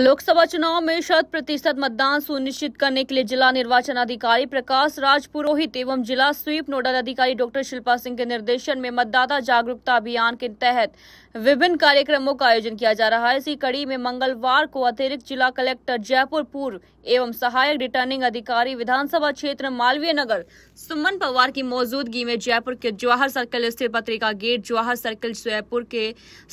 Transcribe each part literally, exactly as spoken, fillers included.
लोकसभा चुनाव में शत प्रतिशत मतदान सुनिश्चित करने के लिए जिला निर्वाचन अधिकारी प्रकाश राजपुरोहित एवं जिला स्वीप नोडल अधिकारी डॉक्टर शिल्पा सिंह के निर्देशन में मतदाता जागरूकता अभियान के तहत विभिन्न कार्यक्रमों का आयोजन किया जा रहा है। इसी कड़ी में मंगलवार को अतिरिक्त जिला कलेक्टर जयपुर पूर्व एवं सहायक रिटर्निंग अधिकारी विधानसभा क्षेत्र मालवीय नगर सुमन पंवार की मौजूदगी में जयपुर के जवाहर सर्कल स्थित पत्रिका गेट जवाहर सर्कल जयपुर के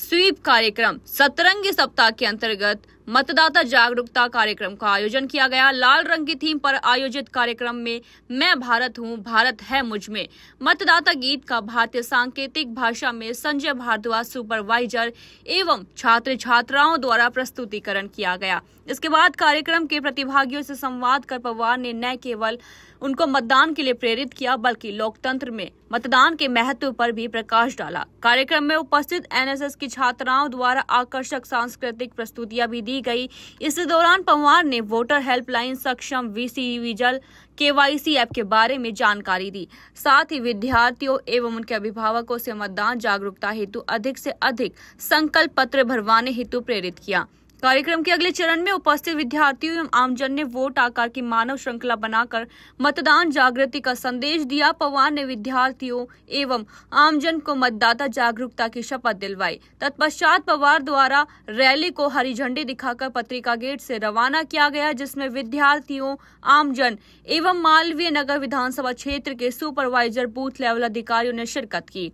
स्वीप कार्यक्रम सतरंगी सप्ताह के अंतर्गत मतदाता जागरूकता कार्यक्रम का आयोजन किया गया। लाल रंग की थीम पर आयोजित कार्यक्रम में मैं भारत हूँ, भारत है मुझ में मतदाता गीत का भारतीय सांकेतिक भाषा में संजय भारद्वाज सुपरवाइजर एवं छात्र छात्राओं द्वारा प्रस्तुतिकरण किया गया। इसके बाद कार्यक्रम के प्रतिभागियों से संवाद कर पंवार ने न केवल उनको मतदान के लिए प्रेरित किया बल्कि लोकतंत्र में मतदान के महत्व पर भी प्रकाश डाला। कार्यक्रम में उपस्थित एन एस एस की छात्राओं द्वारा आकर्षक सांस्कृतिक प्रस्तुतियां भी दी गई। इस दौरान पंवार ने वोटर हेल्पलाइन सक्षम वीसीईवीजल केवाईसी ऐप के बारे में जानकारी दी। साथ ही विद्यार्थियों एवं उनके अभिभावकों से मतदान जागरूकता हेतु अधिक से अधिक संकल्प पत्र भरवाने हेतु प्रेरित किया। कार्यक्रम के अगले चरण में उपस्थित विद्यार्थियों एवं आमजन ने वोट आकार की मानव श्रृंखला बनाकर मतदान जागृति का संदेश दिया। पंवार ने विद्यार्थियों एवं आमजन को मतदाता जागरूकता की शपथ दिलवाई। तत्पश्चात पंवार द्वारा रैली को हरी झंडी दिखाकर पत्रिका गेट से रवाना किया गया, जिसमें विद्यार्थियों आमजन एवं मालवीय नगर विधानसभा क्षेत्र के सुपरवाइजर बूथ लेवल अधिकारियों ने शिरकत की।